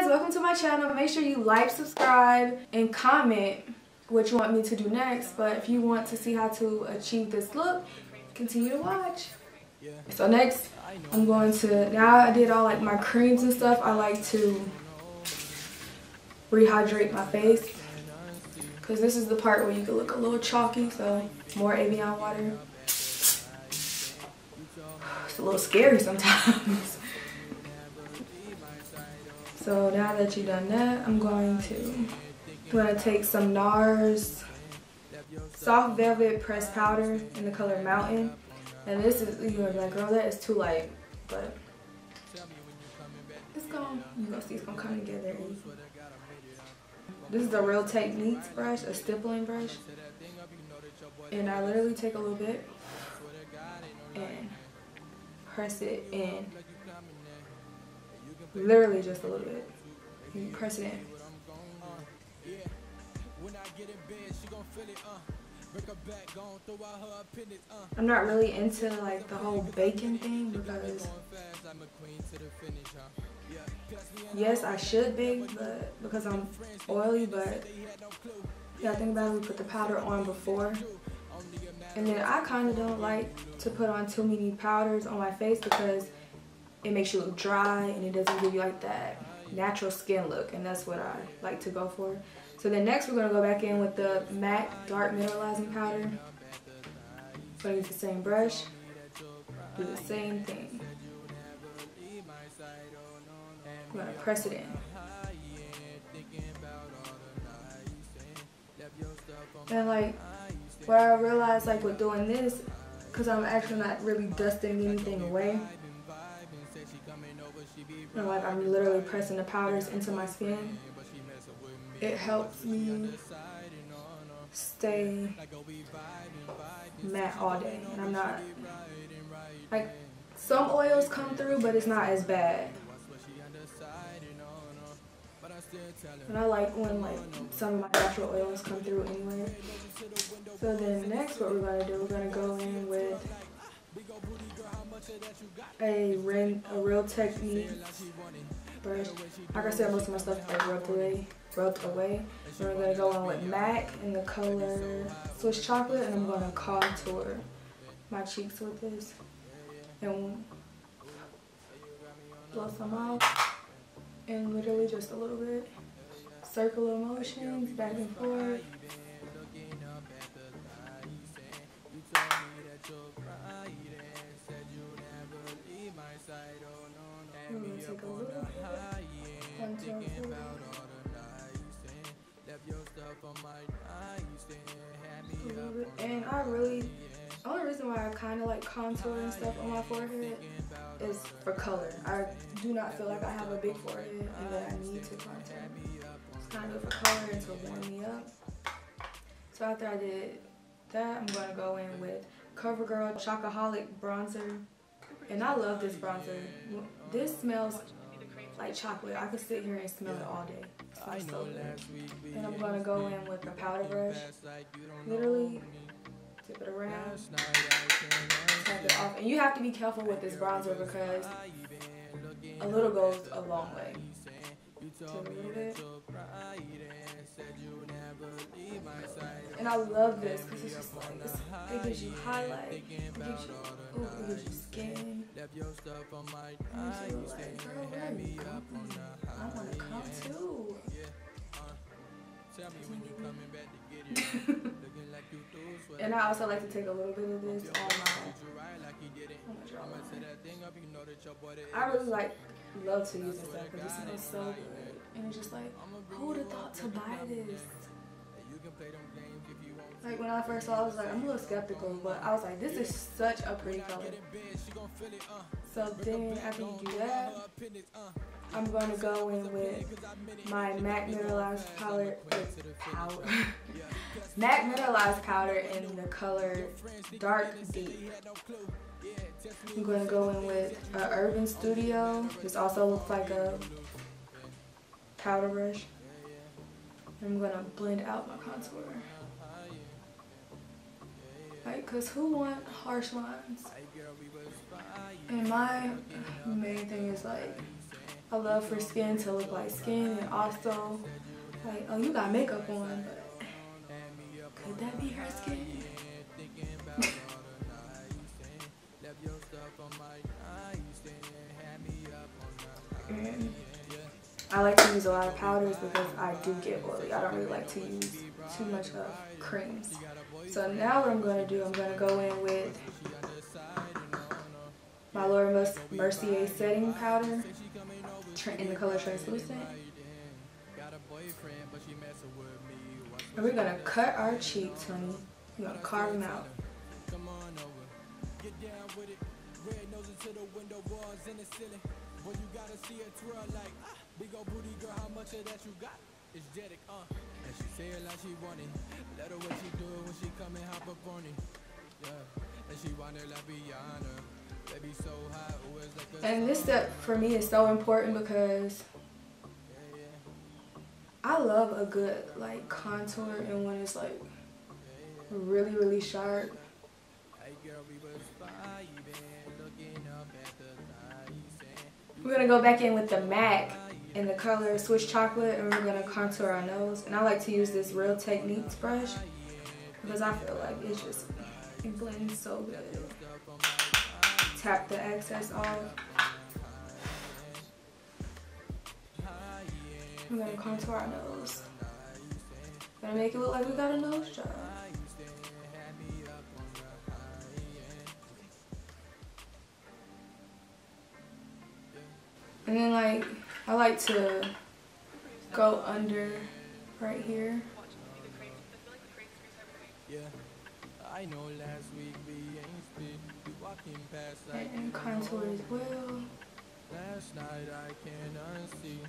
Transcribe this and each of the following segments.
guys, welcome to my channel. Make sure you like, subscribe, and comment what you want me to do next. But if you want to see how to achieve this look, continue to watch. So next, I'm going to, now I did all like my creams and stuff, I like to rehydrate my face, because this is the part where you can look a little chalky, so more Evian water. It's a little scary sometimes. So now that you've done that, I'm going to take some NARS Soft Velvet Pressed Powder in the color Mountain. And this is, you're like, girl, that is too light, but it's gonna, you're gonna see it's gonna come together easy. This is the Real Techniques brush, a stippling brush. And I literally take a little bit and press it in. Literally just a little bit. You press it in. I'm not really into like the whole baking thing, because yes, I should bake, but because I'm oily, but yeah, I think about it, we put the powder on before, and then I kind of don't like to put on too many powders on my face, because it makes you look dry and it doesn't give you like that natural skin look, and that's what I like to go for. So then next we're going to go back in with the MAC Dark Mineralizing Powder. So I use the same brush, do the same thing. I'm going to press it in. And like, what I realized like with doing this, because I'm actually not really dusting anything away, and like I'm literally pressing the powders into my skin, it helps me stay matte all day. And I'm not, like, some oils come through, but it's not as bad. And I like when, like, some of my natural oils come through anyway. So then next what we're going to do, we're going to go in with a Real Techniques brush. Like I said, most of my stuff is like rubbed away. So we're going to go in with MAC in the color Swiss Chocolate, and I'm going to contour my cheeks with this and blow some off, and literally just a little bit, circular motions back and forth. I'm going to take a little bit and the only reason why I kind of like contour and stuff on my forehead is for color. I do not feel like I have a big forehead and that I need to contour. It's kind of for color and to warm me up. So after I did that, I'm going to go in with CoverGirl Chocoholic Bronzer. And I love this bronzer. This smells like chocolate. I could sit here and smell it all day. It smells so good. And I'm going to go in with a powder brush. Literally tip it around, tap it off. And you have to be careful with this bronzer, because a little goes a long way. And I love this because it's just like, it gives you highlight, it gives you skin. Like, girl, where are you going? I want to come too. And I also like to take a little bit of this on my jawline. I really love to use this stuff because it smells so good. And it's just like, who would have thought to buy this? Like when I first saw it, I was like, I'm a little skeptical, but I was like, this is such a pretty color. So then after you do that, I'm going to go in with my MAC Mineralized Powder, MAC Mineralized Powder in the color Dark Deep. I'm going to go in with Urban Studio. This also looks like a powder brush. I'm going to blend out my contour. Like, cause who want harsh lines? And my main thing is like, I love for skin to look like skin, and also like, oh, you got makeup on, but could that be her skin? I like to use a lot of powders because I do get oily. I don't really like to use too much of creams. So now what I'm going to do, I'm going to go in with my Laura Mercier setting powder in the color translucent. And we're going to cut our cheeks, honey. We're going to carve them out. When you gotta see a twirl like, ah, big old booty girl, how much of that you got? It's dedic, and she say it like she want it. Let her what she do when she come and hop up on it. Yeah, and she wanted like beyond her. Baby so hot, always like a... And this step for me is so important because I love a good like contour, and when it's like really, really sharp. Hey girl, we was vibing, looking up at the... We're going to go back in with the MAC in the color Swiss Chocolate, and we're going to contour our nose. And I like to use this Real Techniques brush because I feel like it's just, it blends so good. Tap the excess off. We're going to contour our nose. Going to make it look like we got a nose job. And then like, I like to go under right here. And contour as well. Last night I can unsee.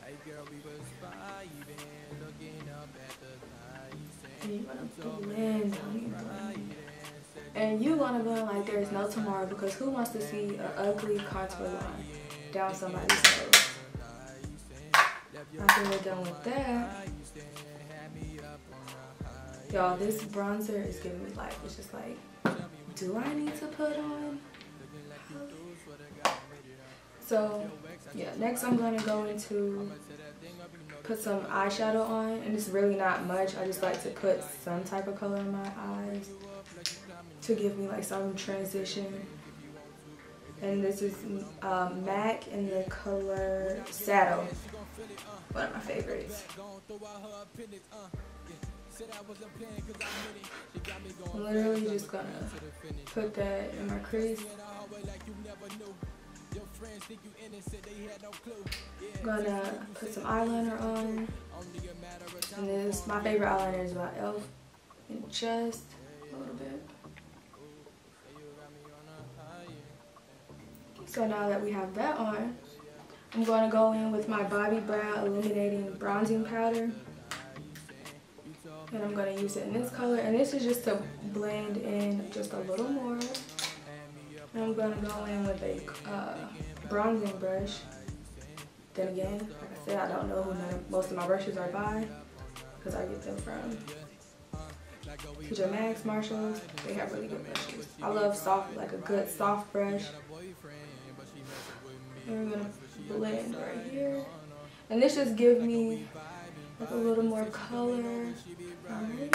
Hey girl, we was vibing, looking up at the night. And you wanna blend like there's no tomorrow, because who wants to see an ugly contour line down somebody's nose? After we're done with that, y'all, this bronzer is giving me life. It's just like, do I need to put on? So yeah, next I'm gonna go into put some eyeshadow on, and it's really not much. I just like to put some type of color in my eyes to give me like some transition. And this is MAC in the color Saddle, one of my favorites. I'm literally just gonna put that in my crease. I'm gonna put some eyeliner on, and this, my favorite eyeliner is by ELF, and just a little bit. So now that we have that on, I'm going to go in with my Bobbi Brown Illuminating Bronzing Powder. And I'm going to use it in this color. And this is just to blend in just a little more. And I'm going to go in with a bronzing brush. Then again, like I said, I don't know who most of my brushes are by, because I get them from TJ Maxx, Marshalls. They have really good brushes. I love soft, like a good soft brush. And we're going to blend right here. And this just gives me like a little more color. Right.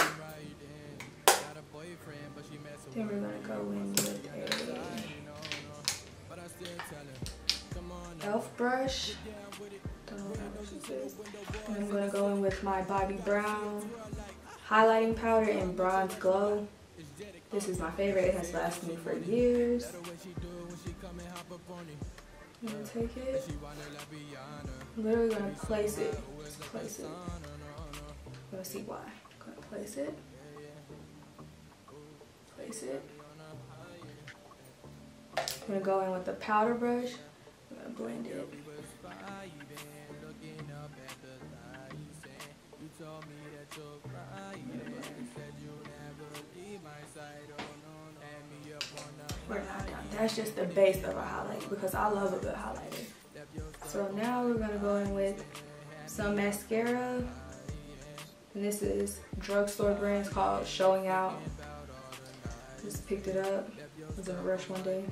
Then we're going to go in with a ELF brush. Don't know what this is. And I'm going to go in with my Bobbi Brown Highlighting Powder in Bronze Glow. This is my favorite. It has lasted me for years. I'm gonna take it. I'm literally gonna place it. Just place it. I'm gonna see why. I'm gonna place it. Place it. I'm gonna go in with the powder brush. I'm gonna blend it. We're not done. That's just the base of a highlight, because I love a good highlighter. So now we're going to go in with some mascara. And this is drugstore brand. It's called Showing Out. Just picked it up. I was in a rush one day.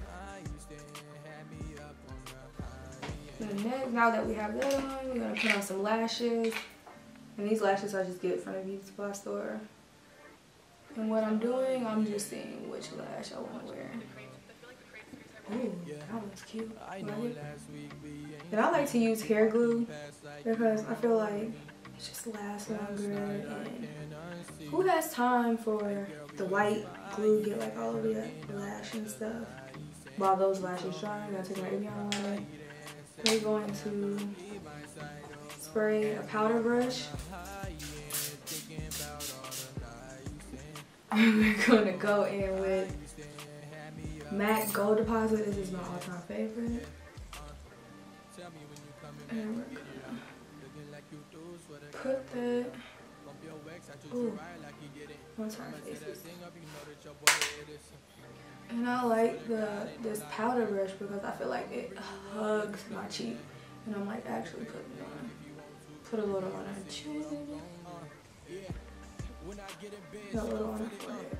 And then now that we have that on, we're going to put on some lashes. And these lashes I just get from the beauty supply store. And what I'm doing, I'm just seeing which lash I want to wear. Ooh, that one's cute. Right? And I like to use hair glue because I feel like it just lasts longer. And who has time for the white glue get like all over your lash and stuff? While those lashes dry, I'm going to take my Evian water. We're going to spray a powder brush. I'm going to go in with MAC Gold Deposit. This is my all-time favorite. And we're gonna put that. Ooh, one time faces. And I like this powder brush because I feel like it hugs my cheek. And I'm like actually putting it on. Put a little on her cheek. Put a little on her forehead.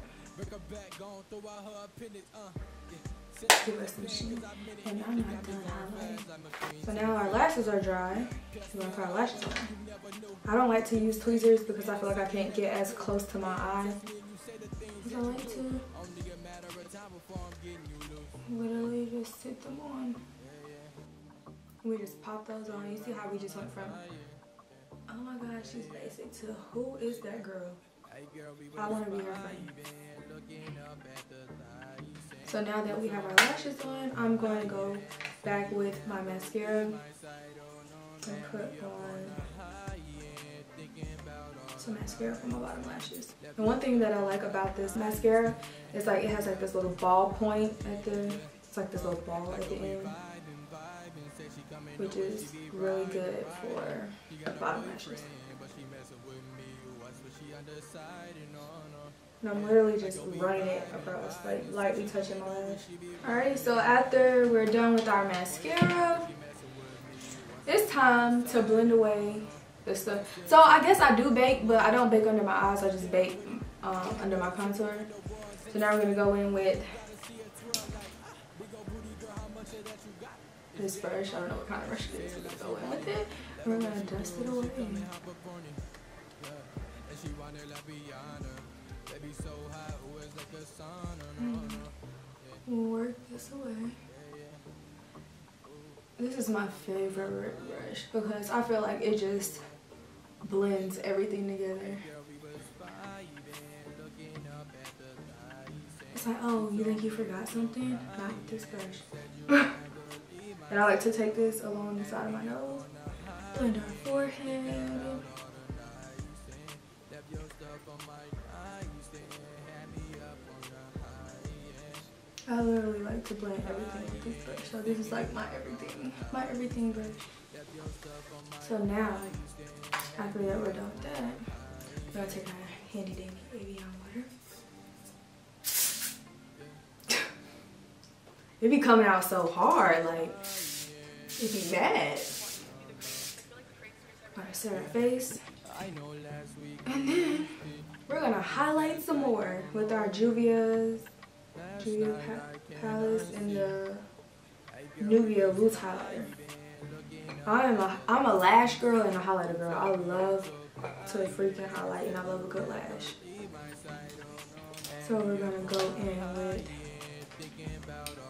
Give her some sheen. And I'm not done highlighting. So now our lashes are dry. We're gonna put our lashes on. I don't like to use tweezers because I feel like I can't get as close to my eye as I like to. Literally just sit them on. We just pop those on. You see how we just went from, oh my gosh, she's basic, to who is that girl? I want to be her friend. So now that we have our lashes on, I'm going to go back with my mascara and put on some mascara for my bottom lashes. And one thing that I like about this mascara is like it has like this little ball point at the, it's like this little ball at the end, which is really good for bottom lashes. And I'm literally just running it across, like lightly touching my lash. Alright, so after we're done with our mascara, it's time to blend away the stuff. So I guess I do bake, but I don't bake under my eyes. I just bake under my contour. So now we're going to go in with this brush. I don't know what kind of brush it is. We're going to go in with it. We're going to dust it away. Work this away. This is my favorite brush because I feel like it just blends everything together. It's like, oh, you think you forgot something? Not with this brush. And I like to take this along the side of my nose, blend our forehead. I literally like to blend everything with this brush, so this is like my everything brush. So now, after that we're done with that, I'm gonna take my handy dandy Evian water. It be coming out so hard, like, it be bad. Alright, set our face. And then, we're gonna highlight some more with our Juvia's Palace and the Nubia Roots Highlighter. I'm a lash girl and a highlighter girl. I love to freaking highlight, and I love a good lash. So we're gonna go in with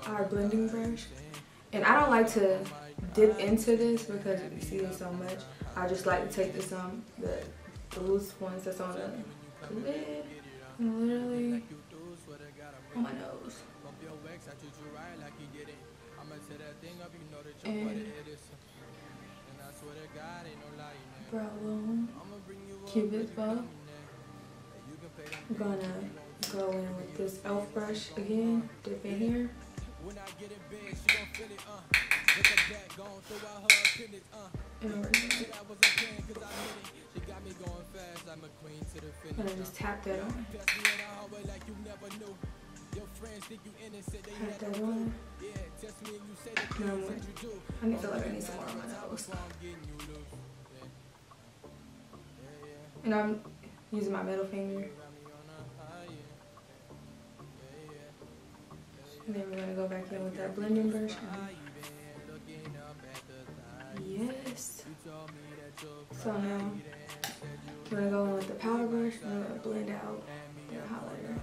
our blending brush. And I don't like to dip into this because you see it so much. I just like to take this on the loose ones that's on the lid and literally on my nose. And brow bone, cupid's bow. I'm gonna go in with this ELF brush again, dip in here. And we're gonna just tap that on. Tap that on. No more. I need to I need some more on my nose. And I'm using my middle finger. And then we're gonna go back in with that blending brush. this. So now I'm gonna go in with the powder brush, I'm gonna blend out the highlighter.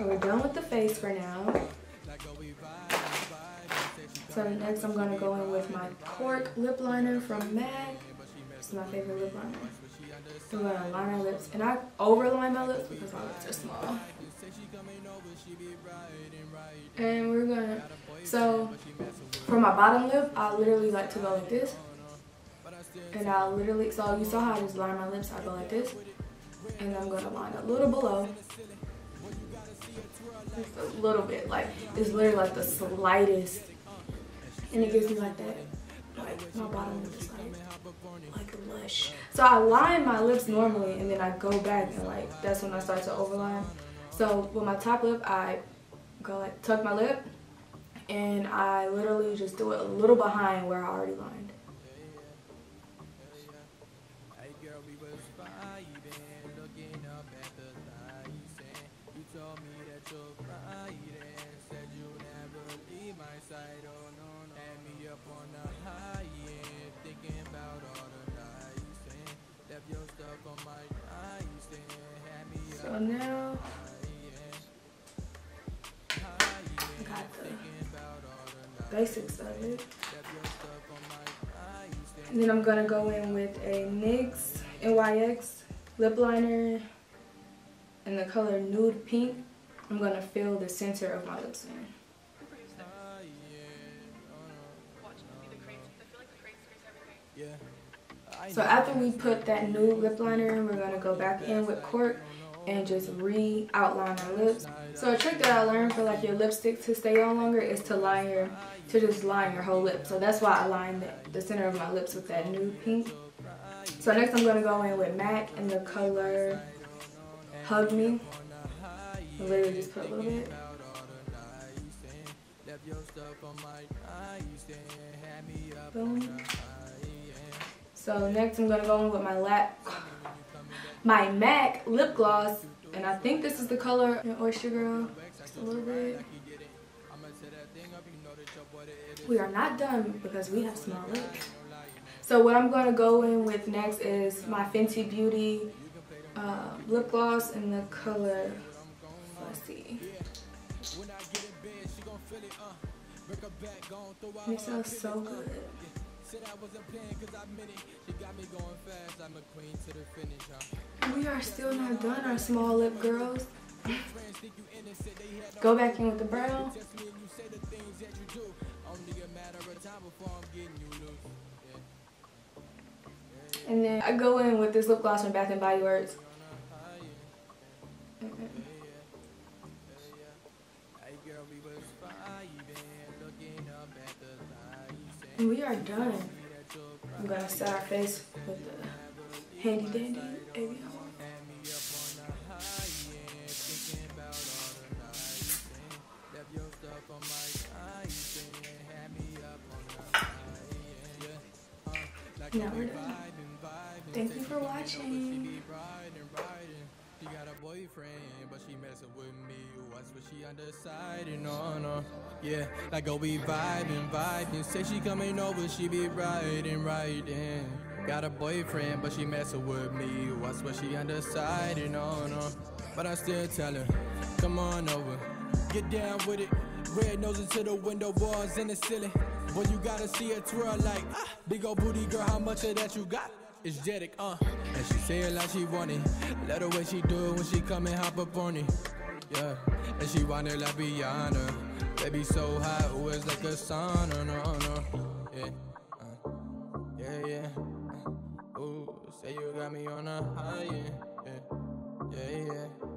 Oh, we're done with the face for now. So next I'm gonna go in with my Cork lip liner from MAC. It's my favorite lip liner. So I'm gonna line my lips, and I overline my lips because my lips are small. And we're gonna, so for my bottom lip, I literally like to go like this. And I literally, so you saw how I just line my lips, I go like this. And I'm gonna line a little below. Just a little bit, like it's literally like the slightest, and it gives me like that, like my bottom lip is like lush. So I line my lips normally, and then I go back and like that's when I start to overline. So with my top lip, I go like tuck my lip, and I literally just do it a little behind where I already lined. So now I got the basics of it, and then I'm gonna go in with a NYX lip liner in the color Nude Pink. I'm gonna fill the center of my lips in. So after we put that nude lip liner in, we're gonna go back in with Cork and just re-outline our lips. So a trick that I learned for like your lipstick to stay on longer is to just line your whole lip. So that's why I lined the center of my lips with that nude pink. So next I'm gonna go in with MAC in the color Hug Me. I literally just put a little bit. Boom. So next I'm gonna go in with my MAC lip gloss, and I think this is the color Oyster Girl. Just a little bit. We are not done because we have small lips. So what I'm gonna go in with next is my Fenty Beauty lip gloss in the color Fussy. It smells so good. We are still not done, our small lip girls. Go back in with the brow. And then I go in with this lip gloss from Bath and Body Works. And we are done. I'm gonna set our face with the handy dandy Evian. Now we're done. Thank you for watching. She got a boyfriend, but she messing with me. That's what she undecided on. Yeah, like, oh, we vibing. Say she coming over, she be riding. Got a boyfriend, but she messing with me. That's what she undecided on. But I still tell her, come on over, get down with it. Red nose into the window, balls in the ceiling. Boy, you gotta see her twirl like, ah, big old booty girl, how much of that you got? It's Jedic, and she say it like she want it. Let her way she do it when she come and hop up on it. Yeah, and she want it like Rihanna. Baby so hot, ooh, it's like a sauna, no. Yeah. Ooh, say you got me on a high, yeah.